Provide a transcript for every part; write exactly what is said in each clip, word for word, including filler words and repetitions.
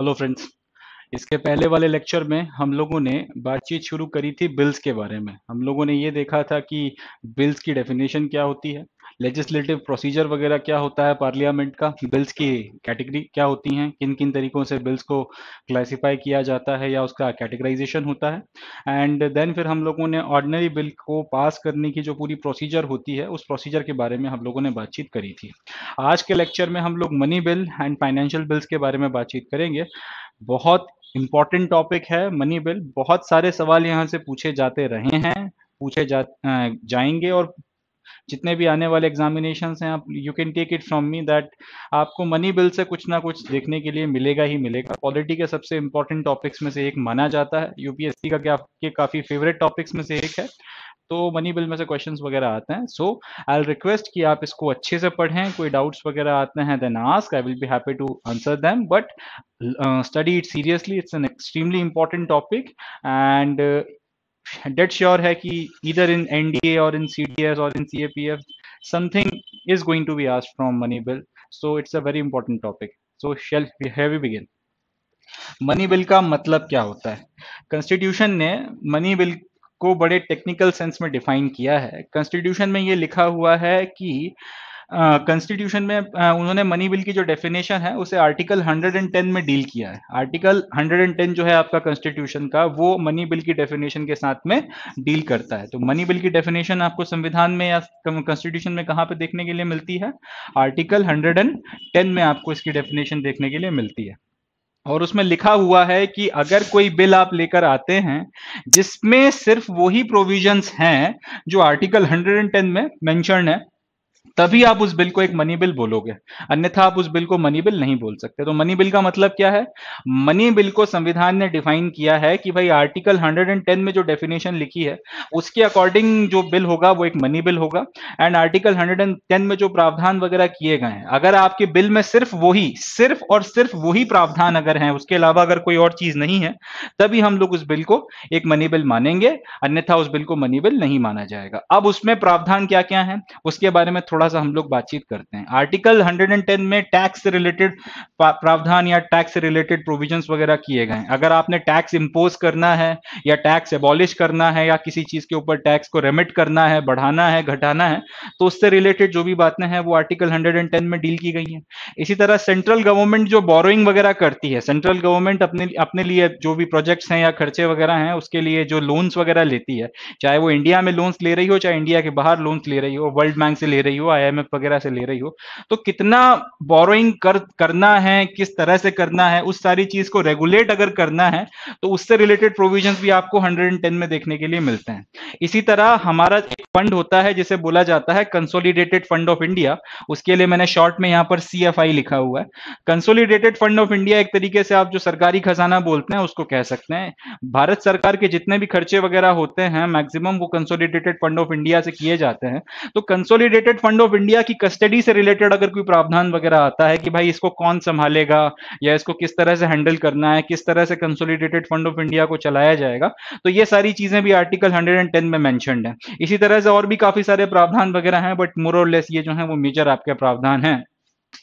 Hello friends, इसके पहले वाले लेक्चर में हम लोगों ने बातचीत शुरू करी थी बिल्स के बारे में। हम लोगों ने ये देखा था कि बिल्स की डेफिनेशन क्या होती है, लेजिस्लेटिव प्रोसीजर वगैरह क्या होता है पार्लियामेंट का, बिल्स की कैटेगरी क्या होती हैं, किन किन तरीकों से बिल्स को क्लासिफाई किया जाता है या उसका कैटेगराइजेशन होता है। एंड देन फिर हम लोगों ने ऑर्डिनरी बिल को पास करने की जो पूरी प्रोसीजर होती है उस प्रोसीजर के बारे में हम लोगों ने बातचीत करी थी। आज के लेक्चर में हम लोग money bill and financial bills के बारे में बातचीत करेंगे। बहुत इम्पॉर्टेंट टॉपिक है मनी बिल, बहुत सारे सवाल यहाँ से पूछे जाते रहे हैं, पूछे जा, जाएंगे और जितने भी आने वाले एग्जामिनेशंस हैं आप you can take it from me that आपको मनी बिल से कुछ ना कुछ देखने के लिए मिलेगा ही मिलेगा। पॉलिटी के सबसे इंपॉर्टेंट टॉपिक्स में से एक माना जाता है, यूपीएससी का क्या के काफ़ी फेवरेट टॉपिक्स में से एक है, तो मनी बिल में से क्वेश्चंस वगैरह आते हैं। सो आई विल रिक्वेस्ट कि आप इसको अच्छे से पढ़ें, कोई डाउट्स वगैरह आते हैं then ask, I will be happy to answer them, but study it seriously, it's an extremely important topic and date sure है कि इधर इन एनडीए और इन सीडीएस और in CAPF something is going to be asked from money bill, so it's a very important topic. So shall we have we begin. Money bill का मतलब क्या होता है? कॉन्स्टिट्यूशन ने मनी बिल को बड़े टेक्निकल सेंस में डिफाइन किया है। कॉन्स्टिट्यूशन में ये लिखा हुआ है कि कॉन्स्टिट्यूशन uh, में uh, उन्होंने मनी बिल की जो डेफिनेशन है उसे आर्टिकल एक सौ दस में डील किया है। आर्टिकल एक सौ दस जो है आपका कॉन्स्टिट्यूशन का, वो मनी बिल की डेफिनेशन के साथ में डील करता है। तो मनी बिल की डेफिनेशन आपको संविधान में या कॉन्स्टिट्यूशन में कहाँ पे देखने के लिए मिलती है? आर्टिकल एक सौ दस में आपको इसकी डेफिनेशन देखने के लिए मिलती है। और उसमें लिखा हुआ है कि अगर कोई बिल आप लेकर आते हैं जिसमें सिर्फ वही प्रोविजंस हैं जो आर्टिकल एक सौ दस में मेंशन है, तभी आप उस बिल को एक मनी बिल बोलोगे, अन्यथा आप उस बिल को मनी बिल नहीं बोल सकते। तो मनी बिल का मतलब क्या है? मनी बिल को संविधान ने डिफाइन किया है कि भाई आर्टिकल एक सौ दस में जो डेफिनेशन लिखी है उसके अकॉर्डिंग जो बिल होगा वो एक मनी बिल होगा। एंड आर्टिकल एक सौ दस में जो प्रावधान वगैरह किए गए हैं, अगर आपके बिल में सिर्फ वही सिर्फ और सिर्फ वही प्रावधान अगर है, उसके अलावा अगर कोई और चीज नहीं है, तभी हम लोग उस बिल को एक मनी बिल मानेंगे, अन्यथा उस बिल को मनी बिल नहीं माना जाएगा। अब उसमें प्रावधान क्या क्या है उसके बारे में थोड़ा सा हम लोग बातचीत करते हैं। आर्टिकल एक सौ दस में टैक्स से रिलेटेड प्रावधान या टैक्स से रिलेटेड प्रोविजंस वगैरह किए गए हैं। अगर आपने टैक्स इंपोज करना है या टैक्स एबॉलिश करना है या किसी चीज के ऊपर टैक्स को रेमिट करना है, बढ़ाना है, घटाना है, तो उससे रिलेटेड जो भी बातें हैं वो आर्टिकल एक सौ दस में डील की गई हैं। इसी तरह सेंट्रल गवर्नमेंट जो बोरोइंग वगैरह करती है, सेंट्रल गवर्नमेंट अपने अपने लिए जो भी प्रोजेक्ट्स हैं या खर्चे वगैरह हैं उसके लिए जो लोन्स वगैरह लेती है, चाहे वो इंडिया में लोन्स ले रही हो, चाहे इंडिया के बाहर लोन्स ले रही हो, वर्ल्ड बैंक से ले रही हो, आईएमएफ वगैरह से ले रही हो, तो कितना बोरोइंग कर, करना है, किस तरह से करना है, उस सारी चीज को रेगुलेट अगर करना है तो उससे रिलेटेड प्रोविजंस भी आपको एक सौ दस में देखने के लिए मिलते हैं। इसी तरह हमारा एक फंड होता है जिसे बोला जाता है कंसोलिडेटेड फंड ऑफ इंडिया, उसके लिए मैंने शॉर्ट में यहां पर सीएफआई लिखा हुआ है। कंसोलिडेटेड फंड ऑफ इंडिया एक तरीके से आप जो सरकारी खजाना बोलते हैं उसको कह सकते हैं। भारत सरकार के जितने भी खर्चे वगैरह होते हैं मैक्सिमम वो कंसोलिडेटेड फंड ऑफ इंडिया से किए जाते हैं। तो कंसोलिडेटेड फंड ऑफ इंडिया की कस्टडी से रिलेटेड अगर कोई प्रावधान वगैरह आता है कि भाई इसको कौन संभालेगा या इसको किस तरह से हैंडल करना है, किस तरह से कंसोलिडेटेड फंड ऑफ इंडिया को चलाया जाएगा, तो ये सारी चीजें भी आर्टिकल एक सौ दस में मेंशन्ड है। इसी तरह से और भी काफी सारे प्रावधान वगैरह हैं, बट मोर और लेस ये जो है वो मेजर आपके प्रावधान हैं।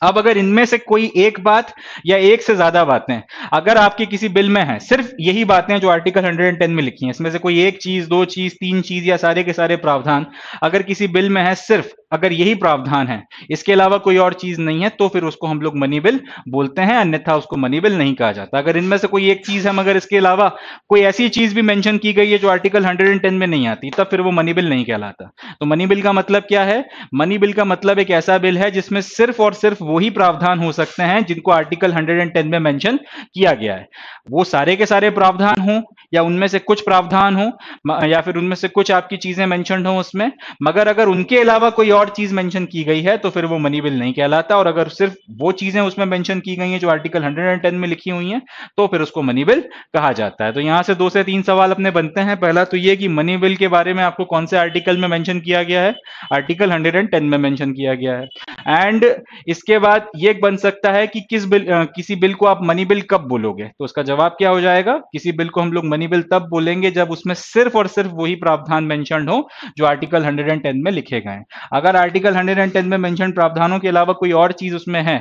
अब अगर इनमें से कोई एक बात या एक से ज्यादा बातें अगर आपके किसी बिल में है, सिर्फ यही बातें जो आर्टिकल एक सौ दस में लिखी हैं, इसमें से कोई एक चीज, दो चीज, तीन चीज या सारे के सारे प्रावधान अगर किसी बिल में है, सिर्फ अगर यही प्रावधान है, इसके अलावा कोई और चीज नहीं है, तो फिर उसको हम लोग मनी बिल बोलते हैं, अन्यथा उसको मनी बिल नहीं कहा जाता। अगर इनमें से कोई एक चीज है मगर इसके अलावा कोई ऐसी चीज भी मेंशन की गई है जो आर्टिकल एक सौ दस में नहीं आती, तब फिर वो मनी बिल नहीं कहलाता। तो मनी बिल का मतलब क्या है? मनी बिल का मतलब एक ऐसा बिल है जिसमें सिर्फ और सिर्फ वही प्रावधान हो सकते हैं जिनको आर्टिकल एक सौ दस में मेंशन किया गया है। वो सारे के सारे प्रावधान हों या उनमें से कुछ प्रावधान हों या फिर उनमें से कुछ आपकी चीजें मेंशन हों उसमें, मगर अगर उनके अलावा कोई और चीज मेंशन की गई है तो फिर वो मनी बिल नहीं कहलाता। और अगर सिर्फ वो चीजें उसमें मेंशन की गई हैं जो आर्टिकल एक सौ दस में लिखी हुई हैं तो फिर उसको मनी बिल कहा जाता है। तो यहां से दो से तीन सवाल अपने बनते हैं। पहला तो ये कि मनी बिल के बारे में आपको कौन से आर्टिकल में मेंशन किया गया है? आर्टिकल एक सौ दस में मेंशन किया गया है। एंड इसके बाद ये बन सकता है कि किस बिल आ, किसी बिल को आप मनी बिल कब बोलोगे, तो उसका जवाब क्या हो जाएगा? किसी बिल को हम लोग मनी बिल तब बोलेंगे जब उसमें सिर्फ और सिर्फ वही प्रावधान मेंशन हो जो आर्टिकल एक सौ दस में लिखे गए हैं। अगर अगर आर्टिकल एक सौ दस में मेंशन प्रावधानों के अलावा कोई और चीज उसमें है,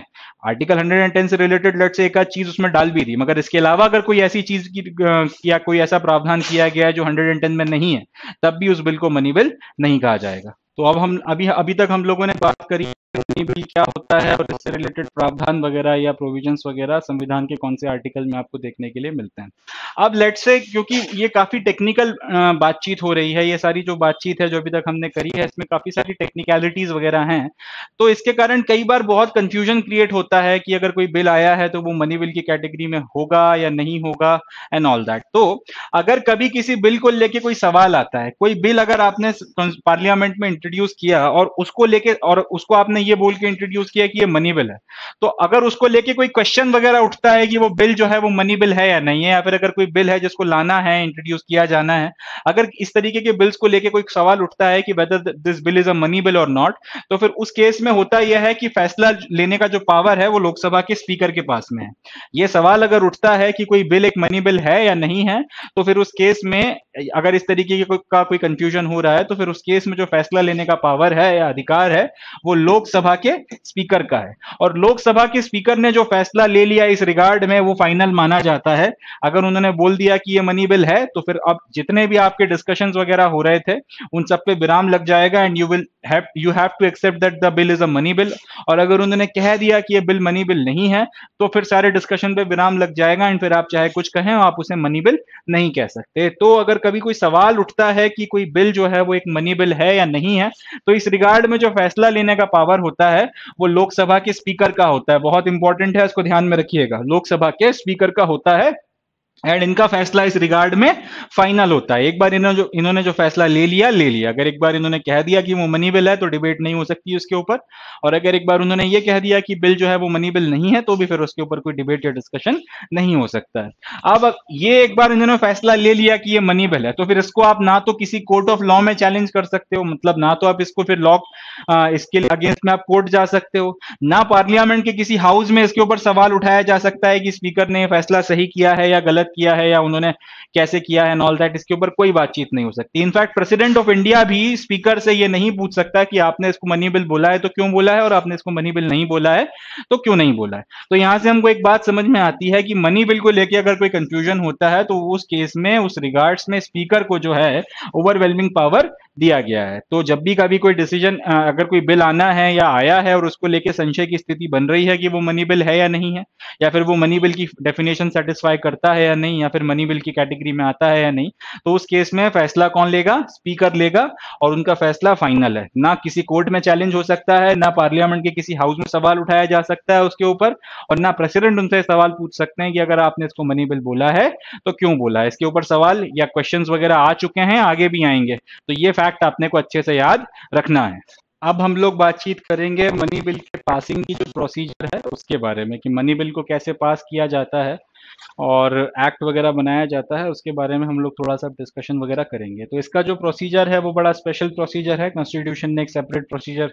आर्टिकल एक सौ दस से रिलेटेड लेट से एक आध चीज उसमें डाल भी दी, मगर इसके अलावा अगर कोई ऐसी चीज की या कोई ऐसा प्रावधान किया गया है जो एक सौ दस में नहीं है, तब भी उस बिल को मनी बिल नहीं कहा जाएगा। तो अब हम अभी अभी तक हम लोगों ने बात करी मनी बिल क्या होता है और इससे रिलेटेड प्रावधान वगैरह या प्रोविजंस वगैरह संविधान के कौन से आर्टिकल में आपको देखने के लिए मिलते हैं। अब लेट्स से, क्योंकि ये काफी टेक्निकल बातचीत हो रही है, ये सारी जो बातचीत है जो अभी तक हमने करी है इसमें काफी सारी टेक्निकलिटीज वगैरह हैं, तो इसके कारण कई बार बहुत कंफ्यूजन क्रिएट होता है कि अगर कोई बिल आया है तो वो मनी बिल की कैटेगरी में होगा या नहीं होगा एंड ऑल दैट। तो अगर कभी किसी बिल को लेके कोई सवाल आता है, कोई बिल अगर आपने पार्लियामेंट में इंट्रोड्यूस किया और उसको लेके और उसको आपने ये बोल के इंट्रोड्यूस किया कि ये मनी बिल है, तो अगर उसको लेके कोई क्वेश्चन वगैरह उठता है कि वो बिल जो है वो मनी बिल है या नहीं है, या फिर अगर कोई बिल है जिसको लाना है इंट्रोड्यूस किया जाना है, अगर इस तरीके के बिल्स को लेके कोई सवाल उठता है कि whether this bill is a money bill or not, तो फिर उस केस में होता यह है कि फैसला लेने का जो पावर है वो लोकसभा के स्पीकर के पास में है। यह सवाल अगर उठता है कि कोई बिल एक मनी बिल है या नहीं है, तो फिर उस केस में अगर इस तरीके का कोई कंफ्यूजन हो रहा है तो फिर उस केस में जो फैसला लेने का पावर है या अधिकार है वो लोकसभा के स्पीकर का है, और लोकसभा के स्पीकर ने जो फैसला ले लिया इस रिगार्ड में वो फाइनल माना जाता है। अगर उन्होंने बोल दिया कि ये मनी बिल है, तो फिर अब जितने भी आपके डिस्कशंस वगैरह हो रहे थे उन सब पे विराम लग जाएगा and you will have you have to accept that the bill is a money bill. और अगर उन्होंने कह दिया कि ये बिल मनी बिल नहीं है, तो फिर सारे डिस्कशन पे विराम लग जाएगा एंड फिर आप चाहे कुछ कहें आप उसे मनी बिल नहीं कह सकते। तो अगर कभी कोई सवाल उठता है कि कोई बिल जो है वो एक मनी बिल है या नहीं है, तो इस रिगार्ड में जो फैसला लेने का पावर होता है वो लोकसभा के स्पीकर का होता है। बहुत इंपॉर्टेंट है, इसको ध्यान में रखिएगा, लोकसभा के स्पीकर का होता है एंड इनका फैसला इस रिगार्ड में फाइनल होता है। एक बार इन्होंने जो इन्होंने जो फैसला ले लिया ले लिया अगर एक बार इन्होंने कह दिया कि वो मनी बिल है तो डिबेट नहीं हो सकती उसके ऊपर, और अगर एक बार उन्होंने ये कह दिया कि बिल जो है वो मनी बिल नहीं है, तो भी फिर उसके ऊपर कोई डिबेट या डिस्कशन नहीं हो सकता है। अब ये एक बार इन्होंने फैसला ले लिया कि ये मनी बिल है, तो फिर इसको आप ना तो किसी कोर्ट ऑफ लॉ में चैलेंज कर सकते हो, मतलब ना तो आप इसको फिर लॉ इसके अगेंस्ट में आप कोर्ट जा सकते हो, ना पार्लियामेंट के किसी हाउस में इसके ऊपर सवाल उठाया जा सकता है कि स्पीकर ने फैसला सही किया है या गलत किया है या उन्होंने कैसे किया है एंड ऑल दैट, इसके ऊपर कोई बातचीत नहीं हो सकती। इनफैक्ट प्रेसिडेंट ऑफ इंडिया भी स्पीकर से ये नहीं पूछ सकता कि आपने इसको मनी बिल बोला है तो क्यों बोला है और आपने इसको मनी बिल नहीं बोला है तो क्यों नहीं बोला है। तो यहां से हमको एक बात समझ में आती है कि मनी बिल को लेकर अगर कोई कंफ्यूजन होता है तो उस केस में उस रिगार्ड्स में स्पीकर को जो है ओवरवेलमिंग पावर दिया गया है। तो जब भी कभी कोई डिसीजन अगर कोई बिल आना है या आया है और उसको लेके संशय की स्थिति बन रही है कि वो मनी बिल है या नहीं है, या फिर वो मनी बिल की डेफिनेशन सेटिस्फाई करता है या नहीं, या फिर मनी बिल की कैटेगरी में आता है या नहीं, तो उस केस में फैसला कौन लेगा? स्पीकर लेगा, और उनका फैसला फाइनल है। ना किसी कोर्ट में चैलेंज हो सकता है, ना पार्लियामेंट के किसी हाउस में सवाल उठाया जा सकता है उसके ऊपर, और ना प्रेसिडेंट उनसे सवाल पूछ सकते हैं कि अगर आपने इसको मनी बिल बोला है तो क्यों बोला है। इसके ऊपर सवाल या क्वेश्चंस वगैरह आ चुके हैं, आगे भी आएंगे, तो ये फैक्ट आपने को अच्छे से याद रखना है। अब हम लोग बातचीत करेंगे मनी बिल के पासिंग की जो प्रोसीजर है उसके बारे में, कि मनी बिल को कैसे पास किया जाता है और एक्ट वगैरह बनाया जाता है, उसके बारे में हम लोग थोड़ा सा डिस्कशन वगैरह करेंगे। तो इसका जो प्रोसीजर है वो बड़ा स्पेशल प्रोसीजर है, कॉन्स्टिट्यूशन ने एक सेपरेट प्रोसीजर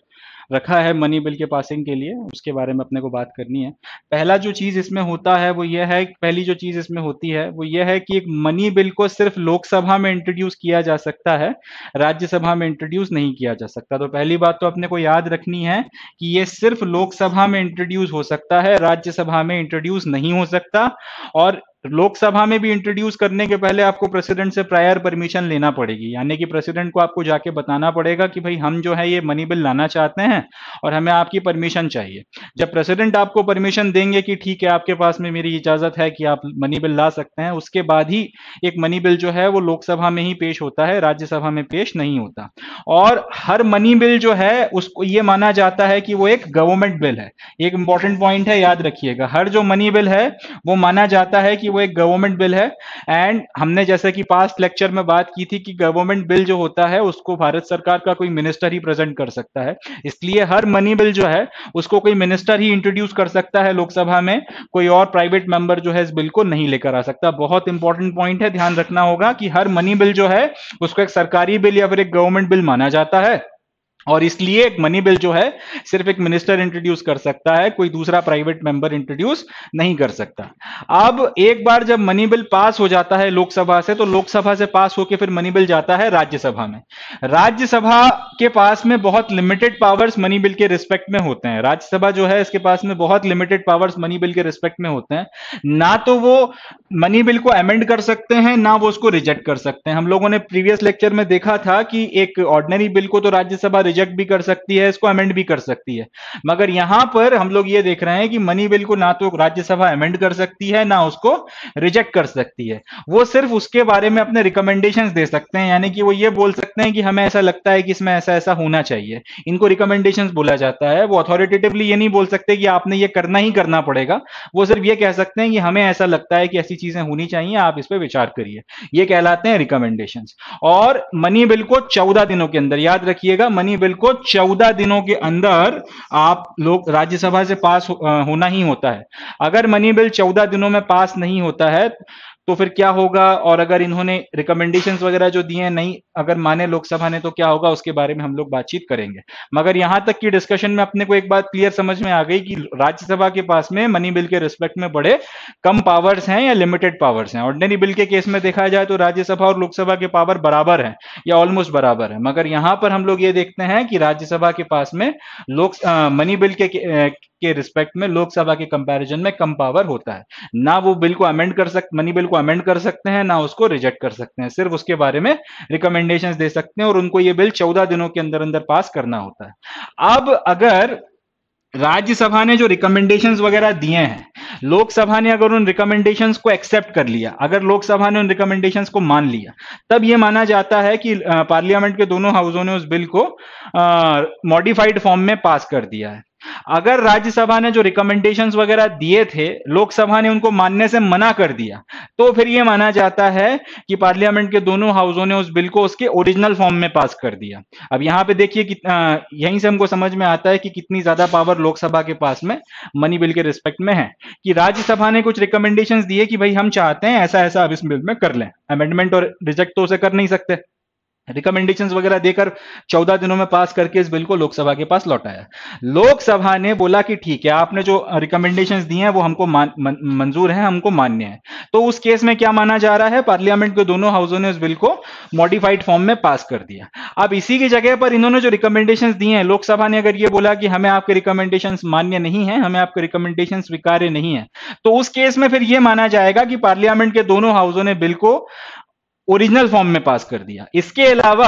रखा है मनी बिल के पासिंग के लिए, उसके बारे में अपने को बात करनी है। पहला जो चीज़ इसमें होता है वो ये है पहली जो चीज़ इसमें होती है वो ये है कि एक मनी बिल को सिर्फ लोकसभा में इंट्रोड्यूस किया जा सकता है, राज्यसभा में इंट्रोड्यूस नहीं किया जा सकता। तो पहली बात तो अपने को याद रखनी है कि ये सिर्फ लोकसभा में इंट्रोड्यूस हो सकता है, राज्यसभा में इंट्रोड्यूस नहीं हो सकता, और लोकसभा में भी इंट्रोड्यूस करने के पहले आपको प्रेसिडेंट से प्रायर परमिशन लेना पड़ेगी, यानी कि प्रेसिडेंट को आपको जाके बताना पड़ेगा कि भाई हम जो है ये मनी बिल लाना चाहते हैं और हमें आपकी परमिशन चाहिए। जब प्रेसिडेंट आपको परमिशन देंगे कि ठीक है आपके पास में मेरी इजाजत है कि आप मनी बिल ला सकते हैं, उसके बाद ही एक मनी बिल जो है वो लोकसभा में ही पेश होता है, राज्यसभा में पेश नहीं होता। और हर मनी बिल जो है उसको ये माना जाता है कि वो एक गवर्नमेंट बिल है। एक इंपॉर्टेंट पॉइंट है, याद रखिएगा, हर जो मनी बिल है वो माना जाता है कि वो एक गवर्नमेंट बिल है। एंड हमने जैसा कि पास्ट लेक्चर में बात की थी कि गवर्नमेंट बिल जो होता है उसको भारत सरकार का कोई मिनिस्टर ही प्रेजेंट कर सकता है, इसलिए हर मनी बिल जो है उसको कोई मिनिस्टर ही इंट्रोड्यूस कर सकता है लोकसभा में, कोई और प्राइवेट मेंबर जो है इस बिल को नहीं लेकर आ सकता। बहुत इंपॉर्टेंट पॉइंट है, ध्यान रखना होगा कि हर मनी बिल जो है उसको एक सरकारी बिल या फिर एक गवर्नमेंट बिल माना जाता है, और इसलिए एक मनी बिल जो है सिर्फ एक मिनिस्टर इंट्रोड्यूस कर सकता है, कोई दूसरा प्राइवेट मेंबर इंट्रोड्यूस नहीं कर सकता। अब एक बार जब मनी बिल पास हो जाता है लोकसभा से, तो लोकसभा से पास होकर फिर मनी बिल जाता है राज्यसभा में। राज्यसभा के पास में बहुत लिमिटेड पावर्स मनी बिल के रिस्पेक्ट में होते हैं। राज्यसभा जो है इसके पास में बहुत लिमिटेड पावर्स मनी बिल के रिस्पेक्ट में होते हैं, ना तो वो मनी बिल को अमेंड कर सकते हैं, ना वो उसको रिजेक्ट कर सकते हैं। हम लोगों ने प्रीवियस लेक्चर में देखा था कि एक ऑर्डिनरी बिल को तो राज्यसभा रिजेक्ट भी कर सकती है, इसको अमेंड भी कर सकती है, मगर यहां पर हम लोग ये देख रहे हैं कि मनी बिल को ना तो राज्यसभा अमेंड कर सकती है, ना उसको रिजेक्ट कर सकती है। वो सिर्फ उसके बारे में अपने रिकमेंडेशंस दे सकते हैं, यानी कि वो ये बोल सकते हैं कि हमें ऐसा लगता है कि इसमें ऐसा ऐसा होना चाहिए, इनको रिकमेंडेशंस बोला जाता है। वो अथॉरिटेटिवली ये नहीं बोल सकते कि आपने ये करना ही करना पड़ेगा, वो सिर्फ ये कह सकते हैं कि हमें ऐसा लगता है कि ऐसी चीजें होनी चाहिए, आप इस पर विचार करिए, ये कहलाते हैं रिकमेंडेशंस। और मनी बिल को चौदह दिनों के अंदर, याद रखिएगा, मनी बिल को चौदह दिनों के अंदर आप लोग राज्यसभा से पास हो, आ, होना ही होता है। अगर मनी बिल चौदह दिनों में पास नहीं होता है तो फिर क्या होगा, और अगर इन्होंने रिकमेंडेशंस वगैरह जो दिए हैं नहीं अगर माने लोकसभा ने तो क्या होगा, उसके बारे में हम लोग बातचीत करेंगे। मगर यहां तक की डिस्कशन में अपने को एक बात क्लियर समझ में आ गई कि राज्यसभा के पास में मनी बिल के रिस्पेक्ट में बड़े कम पावर्स हैं या लिमिटेड पावर्स हैं। ऑर्डिनरी बिल के केस में देखा जाए तो राज्यसभा और लोकसभा के पावर बराबर है या ऑलमोस्ट बराबर है, मगर यहां पर हम लोग ये देखते हैं कि राज्यसभा के पास में लोक मनी बिल के के रिस्पेक्ट में लोकसभा के कंपैरिजन में कम पावर होता है। ना वो बिल को अमेंड कर सकते मनी बिल को अमेंड कर सकते हैं, ना उसको रिजेक्ट कर सकते हैं, सिर्फ उसके बारे में रिकमेंडेशंस दे सकते हैं, और उनको ये बिल चौदह दिनों के अंदर अंदर पास करना होता है। अब अगर राज्यसभा ने जो रिकमेंडेशंस वगैरह दिए हैं, लोकसभा ने अगर उन रिकमेंडेशंस को एक्सेप्ट कर लिया, अगर लोकसभा ने उन रिकमेंडेशंस को मान लिया, तब यह माना जाता है कि पार्लियामेंट के दोनों हाउसों ने उस बिल को मॉडिफाइड फॉर्म में पास कर दिया है। अगर राज्यसभा ने जो रिकमेंडेशंस वगैरह दिए थे लोकसभा ने उनको मानने से मना कर दिया, तो फिर यह माना जाता है कि पार्लियामेंट के दोनों हाउसों ने उस बिल को उसके ओरिजिनल फॉर्म में पास कर दिया। अब यहां पे देखिए कि यहीं से हमको समझ में आता है कि कितनी ज्यादा पावर लोकसभा के पास में मनी बिल के रिस्पेक्ट में है, कि राज्यसभा ने कुछ रिकमेंडेशंस दिए कि भाई हम चाहते हैं ऐसा ऐसा अब इस बिल में कर लें, अमेंडमेंट और रिजेक्ट तो उसे कर नहीं सकते, रिकमेंडेशंस वगैरह देकर चौदह दिनों में पास करके इस बिल को लोकसभा के पास लौटाया। लोकसभा ने बोला कि ठीक है आपने जो रिकमेंडेशंस दिए हैं वो हमको मंजूर है, हमको मान्य है। तो उस केस में क्या माना जा रहा है, पार्लियामेंट के दोनों हाउसों ने उस बिल को मॉडिफाइड फॉर्म में पास कर दिया। अब इसी की जगह पर इन्होंने जो रिकमेंडेशंस दिए हैं, लोकसभा ने अगर ये बोला कि हमें आपके रिकमेंडेशंस मान्य नहीं है, हमें आपके रिकमेंडेशंस स्वीकार्य नहीं है, तो उस केस में फिर यह माना जाएगा कि पार्लियामेंट के दोनों हाउसों ने बिल को ओरिजिनल फॉर्म में पास कर दिया। इसके अलावा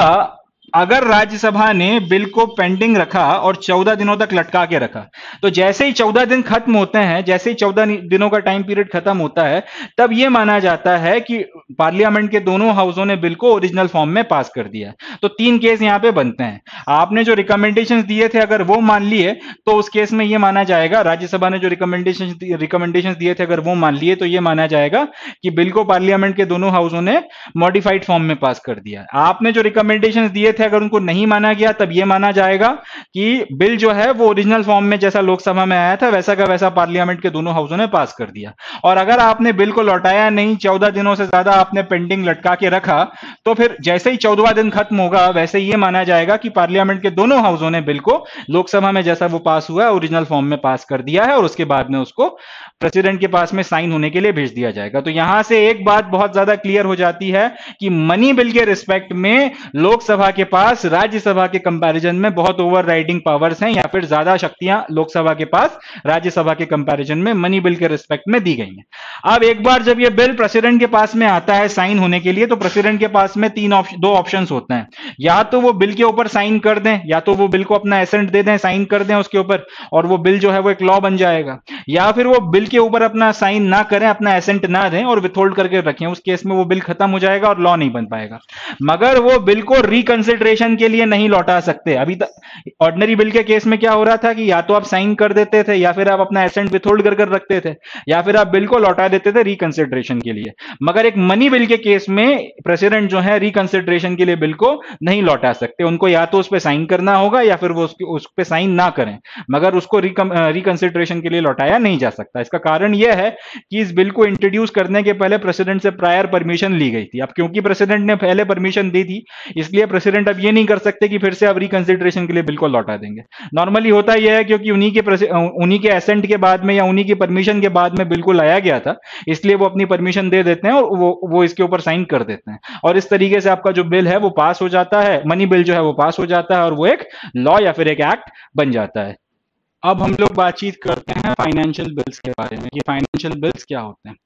अगर राज्यसभा ने बिल को पेंडिंग रखा और चौदह दिनों तक लटका के रखा, तो जैसे ही चौदह दिन खत्म होते हैं, जैसे ही चौदह दिनों का टाइम पीरियड खत्म होता है, तब यह माना जाता है कि पार्लियामेंट के दोनों हाउसों ने बिल को ओरिजिनल फॉर्म में पास कर दिया। तो तीन केस यहां पे बनते हैं, आपने जो रिकमेंडेशन दिए थे अगर वो मान लिए तो उस केस में यह माना जाएगा, राज्यसभा ने जो रिकमेंडेशन रिकमेंडेशन दिए थे अगर वो मान लिए तो यह माना जाएगा कि बिल को पार्लियामेंट के दोनों हाउसों ने मॉडिफाइड फॉर्म में पास कर दिया। आपने जो रिकमेंडेशन दिए अगर उनको नहीं माना गया तब यह माना जाएगा कि बिल जो है वो ओरिजिनल फॉर्म में जैसा लोकसभा में आया था वैसा का वैसा पार्लियामेंट के दोनों हाउसों ने पास कर दिया। और अगर आपने बिल को लौटाया नहीं, चौदह दिनों से ज्यादा आपने पेंडिंग लटका के रखा, तो फिर जैसे ही चौदहवां दिन खत्म होगा वैसे यह माना जाएगा कि पार्लियामेंट के दोनों हाउसों ने बिल को लोकसभा में जैसा वो पास हुआ ओरिजिनल फॉर्म में पास कर दिया है, और उसके बाद में उसको प्रेसिडेंट के पास में साइन होने के लिए भेज दिया जाएगा। तो यहां से एक बात बहुत ज्यादा क्लियर हो जाती है कि मनी बिल के रिस्पेक्ट में लोकसभा के पास राज्यसभा के कंपैरिजन में बहुत ओवरराइडिंग पावर्स हैं, या फिर ज्यादा शक्तियां लोकसभा के पास राज्यसभा के कंपैरिजन में मनी बिल के रिस्पेक्ट में दी गई हैं। अब एक बार जब यह बिल प्रेसिडेंट के पास में आता है साइन होने के लिए, तो प्रेसिडेंट के पास में तीन ऑप्शन दो ऑप्शंस होते हैं, या तो वो बिल के ऊपर साइन कर दें, या तो वो बिल को अपना एसेंट दे दें, साइन कर दें उसके ऊपर, और वो बिल जो है वो एक लॉ बन जाएगा, या फिर वो बिल के ऊपर अपना साइन ना करें, अपना एसेंट ना दें और विथहोल्ड करके रखें। उस केस में वो बिल खत्म हो जाएगा और लॉ नहीं बन पाएगा। मगर वो बिल को रिकंसिडर के लिए नहीं लौटा सकते। अभी तक ऑर्डिनरी बिल के केस में क्या हो रहा था कि या तो आप साइन कर देते थे, या फिर आप अपना एसेंट विथहोल्ड कर कर रखते थे, या फिर आप बिल को लौटा देते थे रिकंसिडरेशन के लिए। मगर एक मनी मनी बिल के केस में प्रेसिडेंट जो है रिकंसिडरेशन के लिए बिल को नहीं लौटा सकते, उनको या तो उस पर साइन करना होगा या फिर वो उस पर साइन ना करें, मगर उसको रिकंसिडरेशन के लिए लौटाया नहीं जा सकता। इसका कारण यह है कि इस बिल को इंट्रोड्यूस करने के पहले प्रेसिडेंट से प्रायर परमिशन ली गई थी। अब क्योंकि प्रेसिडेंट ने पहले परमिशन दी थी, इसलिए प्रेसिडेंट अब ये नहीं कर सकते कि फिर से अब रिकंसिडरेशन के लिए बिल को लौटा देंगे। नॉर्मली होता यह है क्योंकि उन्हीं के उन्हीं के एसेंट के बाद में या उन्हीं की परमिशन के बाद में बिल को लाया गया था, इसलिए वो अपनी परमिशन दे देते हैं और वो वो इसके ऊपर साइन कर देते हैं, और इस तरीके से आपका जो बिल है वो पास हो जाता है, मनी बिल जो है वो पास हो जाता है और वो एक लॉ या फिर एक एक्ट बन जाता है। अब हम लोग बातचीत करते हैं फाइनेंशियल बिल्स के बारे में कि फाइनेंशियल बिल्स क्या होते हैं।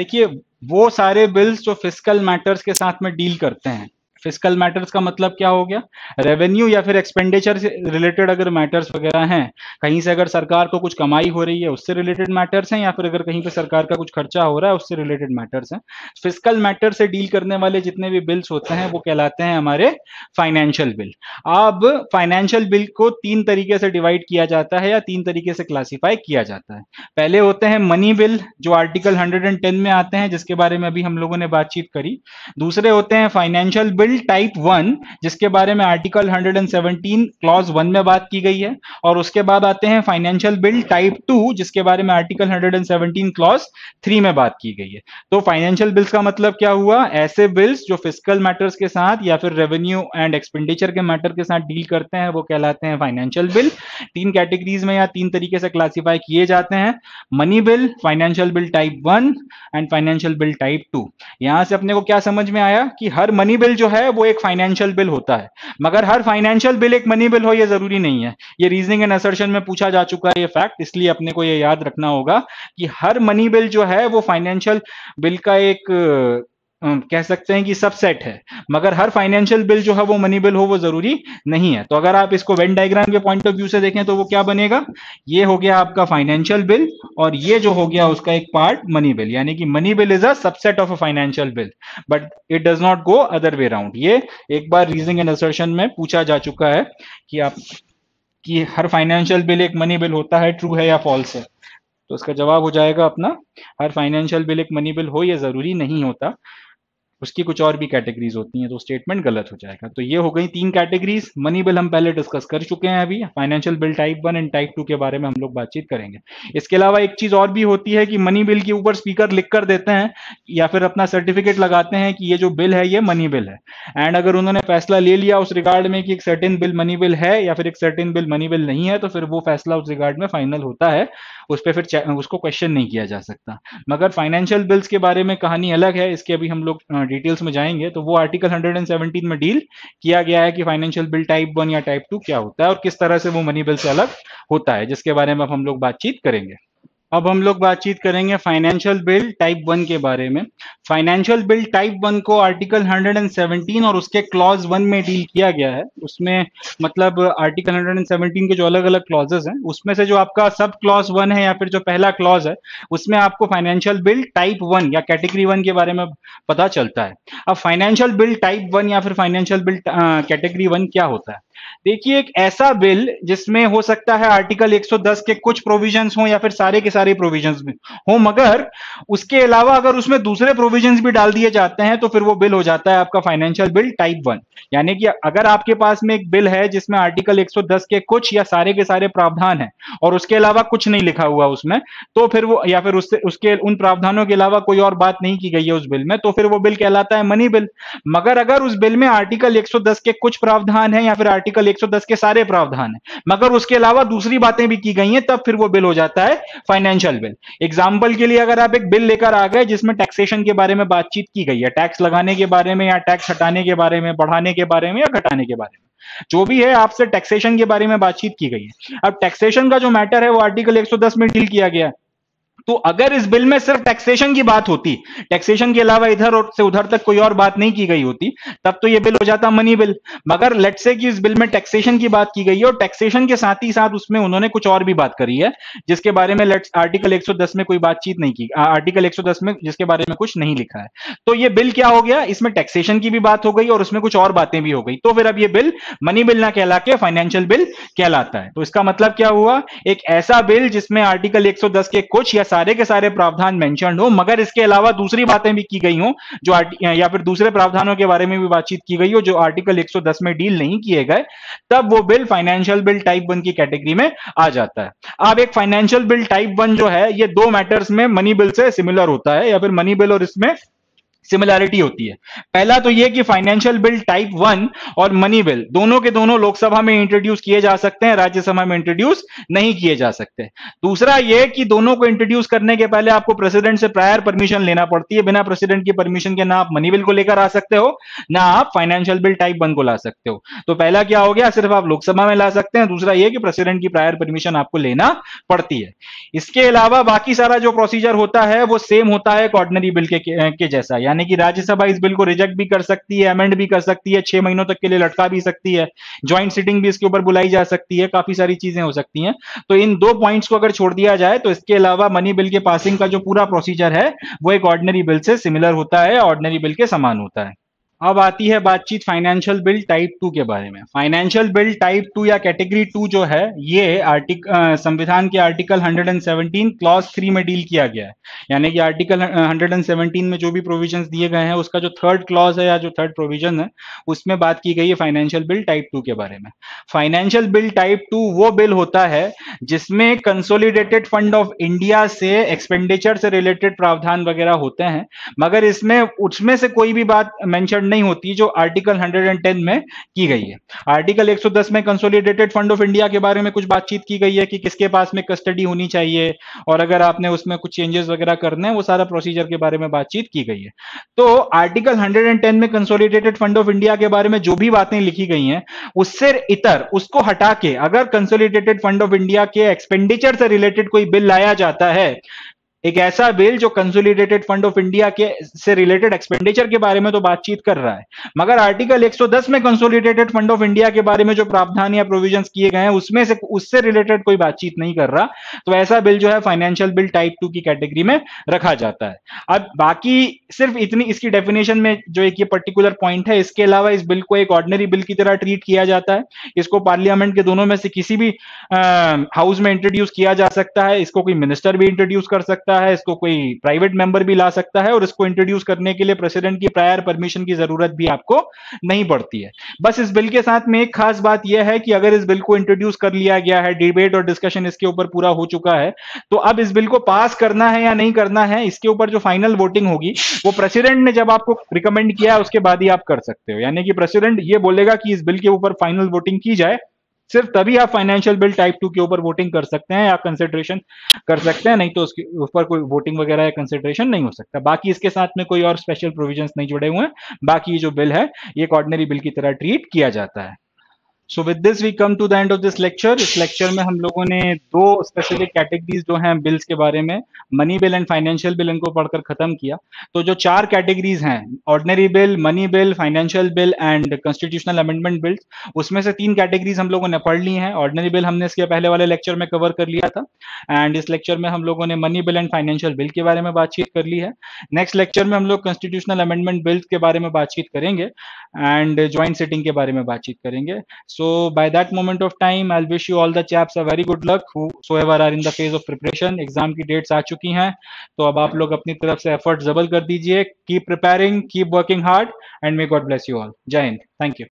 देखिए, वो सारे बिल्स जो फिस्कल मैटर्स के साथ में डील करते हैं, फिस्कल मैटर्स का मतलब क्या हो गया, रेवेन्यू या फिर एक्सपेंडिचर से रिलेटेड अगर मैटर्स वगैरह हैं, कहीं से अगर सरकार को कुछ कमाई हो रही है उससे रिलेटेड मैटर्स हैं, या फिर अगर कहीं पे सरकार का कुछ खर्चा हो रहा है उससे रिलेटेड मैटर्स हैं। फिस्कल मैटर से डील करने वाले जितने भी बिल्स होते हैं वो कहलाते हैं हमारे फाइनेंशियल बिल। अब फाइनेंशियल बिल को तीन तरीके से डिवाइड किया जाता है या तीन तरीके से क्लासीफाई किया जाता है। पहले होते हैं मनी बिल जो आर्टिकल एक सौ दस में आते हैं, जिसके बारे में अभी हम लोगों ने बातचीत करी। दूसरे होते हैं फाइनेंशियल बिल टाइप वन, जिसके बारे में आर्टिकल एक सौ सत्रह क्लॉज वन में बात की गई है, और उसके बाद आते हैं फाइनेंशियल बिल टाइप टू, जिसके बारे में आर्टिकल एक सौ सत्रह क्लॉज थ्री में बात की गई है। तो फाइनेंशियल बिल्स का मतलब क्या हुआ, ऐसे बिल्स जो फिस्कल मैटर्स के साथ या फिर रेवेन्यू एंड एक्सपेंडिचर के मैटर के साथ डील करते हैं वो कहलाते हैं फाइनेंशियल बिल। तीन कैटेगरीज में या तीन तरीके से क्लासीफाई किए जाते हैं, money bill, financial bill type one and financial bill type two. यहां से अपने को क्या समझ में आया कि हर मनी बिल जो है वो एक फाइनेंशियल बिल होता है, मगर हर फाइनेंशियल बिल एक मनी बिल हो यह जरूरी नहीं है। ये रीजनिंग एंड असर्शन में पूछा जा चुका है ये फैक्ट, इसलिए अपने को ये याद रखना होगा कि हर मनी बिल जो है वो फाइनेंशियल बिल का एक कह सकते हैं कि सबसेट है, मगर हर फाइनेंशियल बिल जो है वो मनी बिल हो वो जरूरी नहीं है। तो अगर आप इसको वेन डायग्राम के पॉइंट ऑफ व्यू से देखें तो वो क्या बनेगा, ये हो गया आपका फाइनेंशियल बिल और ये जो हो गया उसका एक पार्ट मनी बिल, यानी कि money bill is a subset of a financial bill, but it does not go other way round. ये एक बार रीजनिंग एंड असर्शन में पूछा जा चुका है कि आप कि हर फाइनेंशियल बिल एक मनी बिल होता है, ट्रू है या फॉल्स है। तो इसका जवाब हो जाएगा अपना, हर फाइनेंशियल बिल एक मनी बिल हो यह जरूरी नहीं होता, उसकी कुछ और भी कैटेगरीज होती हैं, तो स्टेटमेंट गलत हो जाएगा। तो ये हो गई तीन कैटेगरीज, मनी बिल हम पहले डिस्कस कर चुके हैं, अभी financial bill type one and type two के बारे में हम लोग बातचीत करेंगे। इसके अलावा एक चीज और भी होती है कि मनी बिल के ऊपर स्पीकर लिख कर देते हैं या फिर अपना सर्टिफिकेट लगाते हैं कि ये जो बिल है ये मनी बिल है, एंड अगर उन्होंने फैसला ले लिया उस रिगार्ड में कि एक सर्टेन बिल मनी बिल है या फिर एक सर्टेन बिल मनी बिल नहीं है, तो फिर वो फैसला उस रिगार्ड में फाइनल होता है, उस पर फिर उसको क्वेश्चन नहीं किया जा सकता। मगर फाइनेंशियल बिल्स के बारे में कहानी अलग है, इसके अभी हम लोग डिटेल्स में जाएंगे। तो वो आर्टिकल एक सौ सत्रह में डील किया गया है कि फाइनेंशियल बिल टाइप वन या टाइप टू क्या होता है और किस तरह से वो मनी बिल से अलग होता है, जिसके बारे में अब हम लोग बातचीत करेंगे। अब हम लोग बातचीत करेंगे फाइनेंशियल बिल टाइप वन के बारे में। फाइनेंशियल बिल टाइप वन को आर्टिकल एक सौ सत्रह और उसके क्लॉज वन में डील किया गया है। उसमें मतलब आर्टिकल एक सौ सत्रह के जो अलग अलग क्लॉजेस हैं उसमें से जो आपका सब क्लॉज वन है या फिर जो पहला क्लॉज है उसमें आपको फाइनेंशियल बिल टाइप वन या कैटेगरी वन के बारे में पता चलता है। अब फाइनेंशियल बिल टाइप वन या फिर फाइनेंशियल बिल कैटेगरी वन क्या होता है? देखिए, एक ऐसा बिल जिसमें हो सकता है आर्टिकल एक सौ दस के कुछ प्रोविजंस हो या फिर सारे के सारे प्रोविजंस भी हो, मगर उसके अलावा अगर उसमें दूसरे प्रोविजंस भी डाल दिए जाते हैं तो फिर वो बिल हो जाता है आपका फाइनेंशियल बिल टाइप वन। यानी कि अगर आपके पास में एक बिल है जिसमें आर्टिकल एक सौ दस के कुछ या सारे के सारे प्रावधान है और उसके अलावा कुछ नहीं लिखा हुआ उसमें, तो फिर वो या फिर उससे उसके उन प्रावधानों के अलावा कोई और बात नहीं की गई है उस बिल में, तो फिर वो बिल कहलाता है मनी बिल। मगर अगर उस बिल में आर्टिकल एक सौ दस के कुछ प्रावधान है या फिर आर्टिकल एक सौ दस के सारे प्रावधान है मगर उसके अलावा दूसरी बातें भी की गई हैं, तब फिर वो बिल हो जाता है फाइनेंशियल बिल। एग्जांपल के लिए अगर आप एक बिल लेकर आ गए जिसमें टैक्सेशन के बारे में बातचीत की गई है, टैक्स लगाने के बारे में या टैक्स हटाने के बारे में, बढ़ाने के बारे में या घटाने के बारे में, जो भी है आपसे टैक्सेशन के बारे में बातचीत की गई है। अब टैक्सेशन का जो मैटर है वो आर्टिकल एक सौ दस में डील किया गया है, तो अगर इस बिल में सिर्फ टैक्सेशन की बात होती, टैक्सेशन के अलावा इधर और से उधर तक कोई और बात नहीं की गई होती, तब तो ये बिल हो जाता मनी बिल। मगर लेट्स से कि इस बिल में टैक्सेशन की बात की गई है और टैक्सेशन के साथ ही साथ उसमें उन्होंने कुछ और भी बात करी है जिसके बारे में लेट्स आर्टिकल एक सौ दस में कोई बातचीत नहीं की, आर्टिकल एक सौ दस में जिसके बारे में कुछ नहीं लिखा है, तो ये बिल क्या हो गया, इसमें टैक्सेशन की भी बात हो गई और उसमें कुछ और बातें भी हो गई, तो फिर अब ये बिल मनी बिल ना कहला के फाइनेंशियल बिल कहलाता है। तो इसका मतलब क्या हुआ, एक ऐसा बिल जिसमें आर्टिकल एक सौ दस के कुछ या सारे के सारे प्रावधान मेंशन्ड हो, मगर इसके अलावा दूसरी बातें भी की गई हो जो या फिर दूसरे प्रावधानों के बारे में भी बातचीत की गई हो जो आर्टिकल एक सौ दस में डील नहीं किए गए, तब वो bill financial bill type one की कैटेगरी में आ जाता है। अब एक फाइनेंशियल बिल टाइप वन जो है ये दो मैटर्स में मनी बिल से सिमिलर होता है या फिर मनी बिल और इसमें सिमिलैरिटी होती है। पहला तो यह कि फाइनेंशियल बिल टाइप वन और मनी बिल दोनों के दोनों लोकसभा में इंट्रोड्यूस किए जा सकते हैं, राज्यसभा में इंट्रोड्यूस नहीं किए जा सकते। दूसरा यह कि दोनों को इंट्रोड्यूस करने के पहले आपको प्रेसिडेंट से प्रायर परमिशन लेना पड़ती है। बिना प्रेसिडेंट की परमिशन के ना आप मनी बिल को लेकर आ सकते हो, ना आप फाइनेंशियल बिल टाइप वन को ला सकते हो। तो पहला क्या हो गया, सिर्फ आप लोकसभा में ला सकते हैं। दूसरा यह कि प्रेसिडेंट की प्रायर परमिशन आपको लेना पड़ती है। इसके अलावा बाकी सारा जो प्रोसीजर होता है वो सेम होता है ऑर्डिनरी बिल के, के जैसा, यानी कि राज्यसभा इस बिल को रिजेक्ट भी कर सकती है, अमेंड भी कर सकती है, छह महीनों तक के लिए लटका भी सकती है, ज्वाइंट सिटिंग भी इसके ऊपर बुलाई जा सकती है, काफी सारी चीजें हो सकती हैं। तो इन दो पॉइंट्स को अगर छोड़ दिया जाए तो इसके अलावा मनी बिल के पासिंग का जो पूरा प्रोसीजर है वो एक ऑर्डिनरी बिल से सिमिलर होता है, ऑर्डिनरी बिल के समान होता है। अब आती है बातचीत फाइनेंशियल बिल टाइप टू के बारे में। फाइनेंशियल बिल टाइप टू या कैटेगरी टू जो है ये आर्टिकल संविधान के आर्टिकल एक सौ सत्रह क्लॉज थ्री में डील किया गया है, यानी कि आर्टिकल एक सौ सत्रह में जो भी प्रोविजंस दिए गए हैं उसका जो थर्ड क्लॉज है या जो थर्ड प्रोविजन है उसमें बात की गई है फाइनेंशियल बिल टाइप टू के बारे में। फाइनेंशियल बिल टाइप टू वो बिल होता है जिसमें कंसोलिडेटेड फंड ऑफ इंडिया से एक्सपेंडिचर से रिलेटेड प्रावधान वगैरह होते हैं, मगर इसमें उसमें से कोई भी बात मेंशन नहीं होती जो आर्टिकल एक सौ दस में की गई है। आर्टिकल एक सौ दस में कंसोलिडेटेड फंड ऑफ इंडिया के बारे में कुछ बातचीत की गई है कि किसके पास में कस्टडी होनी चाहिए और अगर आपने उसमें कुछ चेंजेस वगैरह करने हैं वो सारा प्रोसीजर के बारे में बातचीत की गई है। तो आर्टिकल एक सौ दस में कंसोलिडेटेड फंड ऑफ इंडिया के बारे में जो भी बातें लिखी गई हैं उससे इतर उसको हटा के अगर कंसोलिडेटेड फंड ऑफ इंडिया के एक्सपेंडिचर से रिलेटेड कोई बिल लाया जाता है, एक ऐसा बिल जो कंसोलिडेटेड फंड ऑफ इंडिया के से रिलेटेड एक्सपेंडिचर के बारे में तो बातचीत कर रहा है, मगर आर्टिकल एक सौ दस में कंसोलिडेटेड फंड ऑफ इंडिया के बारे में जो प्रावधान या प्रोविजंस किए गए हैं उसमें से उससे रिलेटेड कोई बातचीत नहीं कर रहा, तो ऐसा बिल जो है फाइनेंशियल बिल टाइप टू की कैटेगरी में रखा जाता है। अब बाकी सिर्फ इतनी इसकी डेफिनेशन में जो एक ये पर्टिकुलर पॉइंट है, इसके अलावा इस बिल को एक ऑर्डिनरी बिल की तरह ट्रीट किया जाता है। इसको पार्लियामेंट के दोनों में से किसी भी हाउस में इंट्रोड्यूस किया जा सकता है, इसको कोई मिनिस्टर भी इंट्रोड्यूस कर सकता है है, इसको कोई प्राइवेट मेंबर भी ला सकता है और इसको इंट्रोड्यूस करने के लिए प्रेसिडेंट की प्रायर परमिशन की जरूरत भी आपको नहीं पड़ती है। बस इस बिल के साथ में एक खास बात यह है कि अगर इस बिल को इंट्रोड्यूस कर लिया गया है, डिबेट और डिस्कशन इसके ऊपर पूरा हो चुका है, तो अब इस बिल को पास करना है या नहीं करना है इसके ऊपर जो फाइनल वोटिंग होगी वो प्रेसिडेंट ने जब आपको रिकमेंड किया उसके बाद ही आप कर सकते हो। यानी कि प्रेसिडेंट ये बोलेगा कि इस बिल के ऊपर फाइनल वोटिंग की जाए, सिर्फ तभी आप फाइनेंशियल बिल टाइप टू के ऊपर वोटिंग कर सकते हैं या कंसिडरेशन कर सकते हैं, नहीं तो उसके ऊपर कोई वोटिंग वगैरह या कंसिडरेशन नहीं हो सकता। बाकी इसके साथ में कोई और स्पेशल प्रोविजंस नहीं जुड़े हुए हैं। बाकी जो बिल है ये एक ऑर्डिनरी बिल की तरह ट्रीट किया जाता है। So with this we come to the end of this lecture. इस लेक्चर में हम लोगों ने दो स्पेसिफिक कैटेगरीज जो हैं बिल्स के बारे में, money bill and financial bill, इनको पढ़कर खत्म किया। तो जो चार कैटेगरीज हैं, ordinary bill, money bill, financial bill and constitutional amendment bills, उसमें से तीन कैटेगरीज हम लोगों ने पढ़ ली हैं। ऑर्डिनरी बिल हमने इसके पहले वाले लेक्चर में कवर कर लिया था एंड इस लेक्चर में हम लोगों ने money bill and financial bill के बारे में बातचीत कर ली है। नेक्स्ट लेक्चर में हम लोग कॉन्स्टिट्यूशनल अमेंडमेंट बिल्स के बारे में बातचीत करेंगे एंड ज्वाइंट सिटिंग के बारे में बातचीत करेंगे। So by that moment of time, I'll wish you all the chaps a very good luck whosoever are in the phase of preparation. Exam की dates आ चुकी हैं, तो अब आप लोग अपनी तरफ से effort जबल कर दीजिए। Keep preparing, keep working hard and may God bless you all. जय हिंद, thank you.